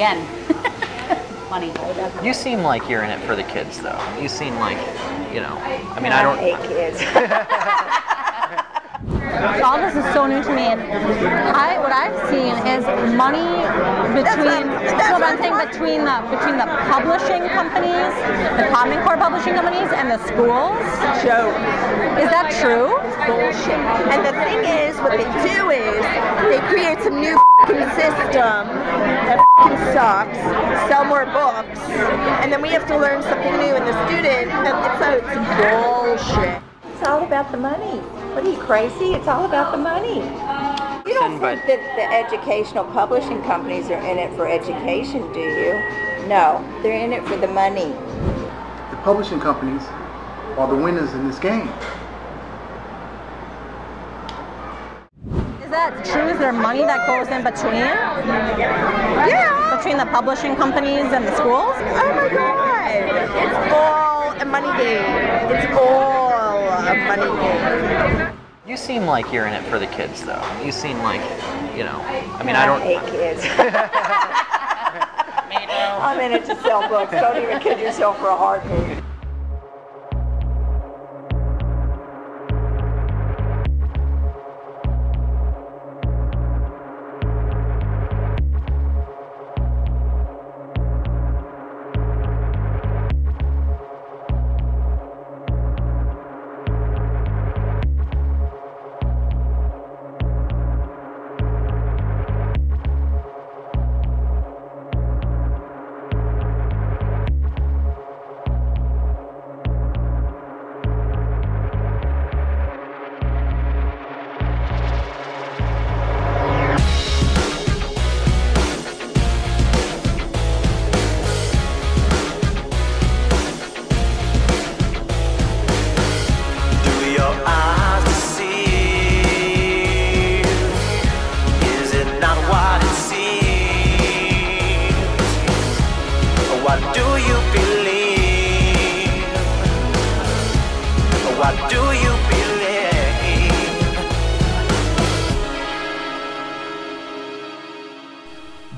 again. Money. You seem like you're in it for the kids, though. You seem like, you know, I mean, I don't... Hey, kids. All this is so new to me, and what I've seen is money between the publishing companies, the Common Core publishing companies, and the schools. Joke. Is that true? Bullshit. And the thing is, what they do is they create some new system that sucks, sell more books, and then we have to learn something new in the student, and so it's bullshit. It's all about the money. What are you, crazy? It's all about the money. You don't think that the educational publishing companies are in it for education, do you? No, they're in it for the money. The publishing companies are the winners in this game. Is that true? Is there money that goes in between? Right? Yeah. Between the publishing companies and the schools? Oh my God. It's all a money game. It's all a money game. You seem like you're in it for the kids, though. You seem like, you know, I mean, I don't... Hey, kids. I'm in it to sell books. Don't even kid yourself for a heartbeat.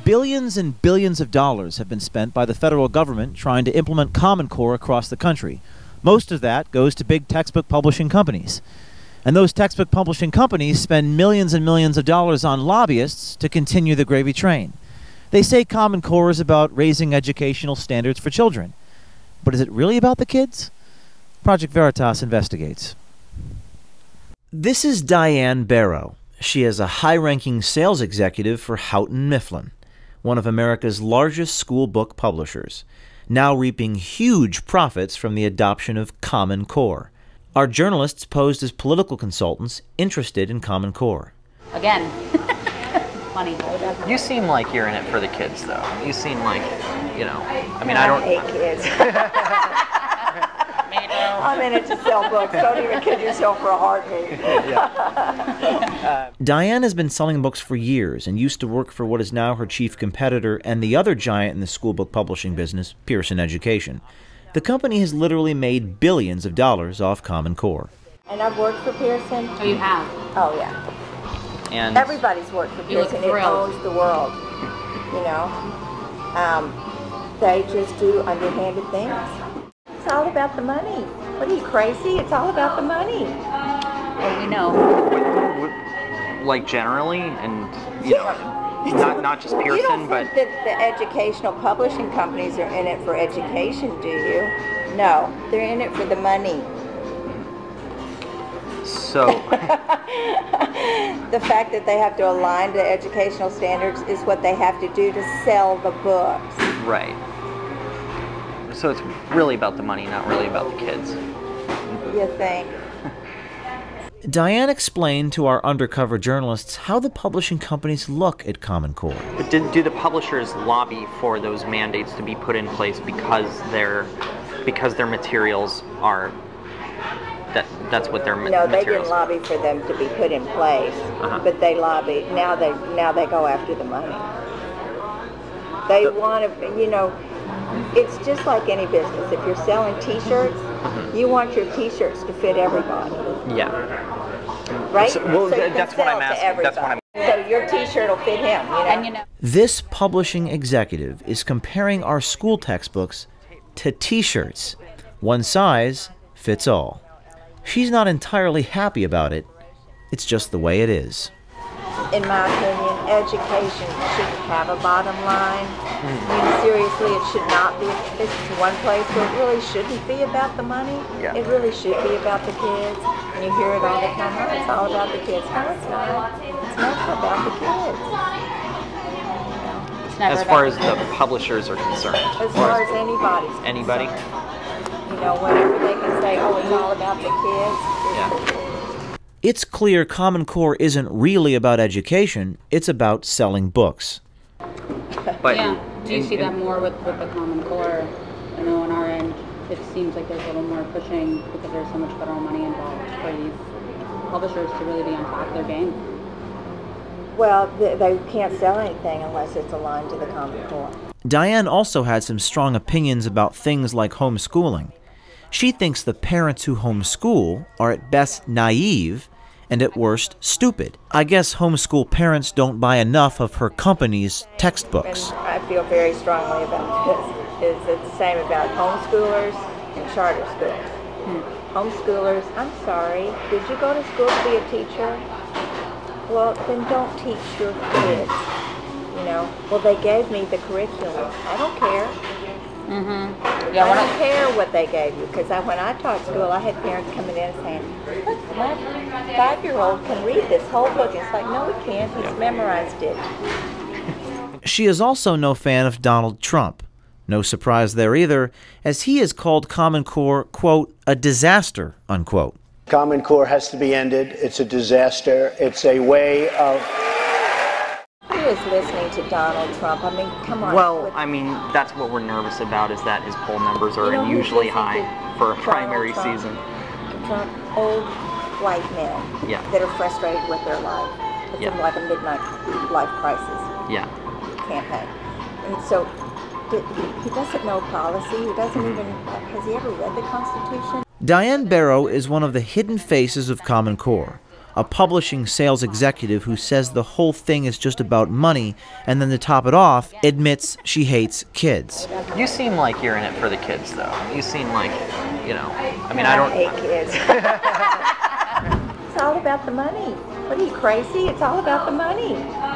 Billions and billions of dollars have been spent by the federal government trying to implement Common Core across the country. Most of that goes to big textbook publishing companies. And those textbook publishing companies spend millions and millions of dollars on lobbyists to continue the gravy train. They say Common Core is about raising educational standards for children. But is it really about the kids? Project Veritas investigates. This is Diane Barrow. She is a high-ranking sales executive for Houghton-Mifflin, one of America's largest school book publishers, now reaping huge profits from the adoption of Common Core. Our journalists posed as political consultants interested in Common Core. Again, money. You seem like you're in it for the kids, though. You seem like, you know, I mean, I don't... Hey, kids. I'm in it to sell books. Don't even kid yourself for a heartbeat. Diane has been selling books for years and used to work for what is now her chief competitor and the other giant in the school book publishing business, Pearson Education. The company has literally made billions of dollars off Common Core. And I've worked for Pearson. Oh, you have? Oh, yeah. And everybody's worked for Pearson. It owns the world, you know. They just do underhanded things. It's all about the money. What are you, crazy? It's all about the money. Well, we know. Like generally, and you know, not just Pearson, you don't think that the educational publishing companies are in it for education, do you? No, they're in it for the money. So the fact that they have to align to educational standards is what they have to do to sell the books. Right. So it's really about the money, not really about the kids. You think? Diane explained to our undercover journalists how the publishing companies look at Common Core. But do the publishers lobby for those mandates to be put in place because their materials are that's what their materials? No, they didn't lobby for them to be put in place, but they lobbied. Now they go after the money. They want to, you know. It's just like any business. If you're selling t-shirts, you want your t-shirts to fit everybody. Yeah. Right? So, well, that's what I'm asking. your T-shirt will fit him. You know? And you know, this publishing executive is comparing our school textbooks to T-shirts. One size fits all. She's not entirely happy about it. It's just the way it is. In my opinion, education shouldn't have a bottom line. I mean, seriously, it should not be. This is one place where it really shouldn't be about the money. Yeah. It really should be about the kids. And you hear it all the time. Oh, it's all about the kids. No, it's not. It's not about the kids. It's never as far as the publishers are concerned. As far as anybody's concerned. Anybody? You know, whenever they can say, oh, it's all about the kids. It's, yeah. It's clear Common Core isn't really about education, it's about selling books. But yeah, do you see that more with the Common Core? I know on our end, it seems like there's a little more pushing because there's so much federal money involved for these publishers to really be on top of their game. Well, they can't sell anything unless it's aligned to the Common Core. Diane also had some strong opinions about things like homeschooling. She thinks the parents who homeschool are at best naive and at worst stupid. I guess homeschool parents don't buy enough of her company's textbooks. And I feel very strongly about this. Is it the same about homeschoolers and charter schools? Homeschoolers, I'm sorry, did you go to school to be a teacher? Well, then don't teach your kids, you know. Well, they gave me the curriculum. I don't care. Yeah, I don't care what they gave you, because when I taught school, I had parents coming in saying, look, my 5-year-old can read this whole book. It's like, no, he can't. He's memorized it. She is also no fan of Donald Trump. No surprise there either, as he has called Common Core, quote, a disaster, unquote. Common Core has to be ended. It's a disaster. It's a way of... listening to Donald Trump. I mean, come on. Well, I mean, that's what we're nervous about, is that his poll numbers are unusually high for a primary season. Trump, old white men that are frustrated with their life. It's like a midnight life crisis campaign. And so he doesn't know policy. He doesn't even, has he ever read the Constitution? Diane Barrow is one of the hidden faces of Common Core. A publishing sales executive who says the whole thing is just about money, and then to top it off, admits she hates kids. You seem like you're in it for the kids, though. You seem like, you know, I mean, I don't... hate kids. It's all about the money. What are you, crazy? It's all about the money.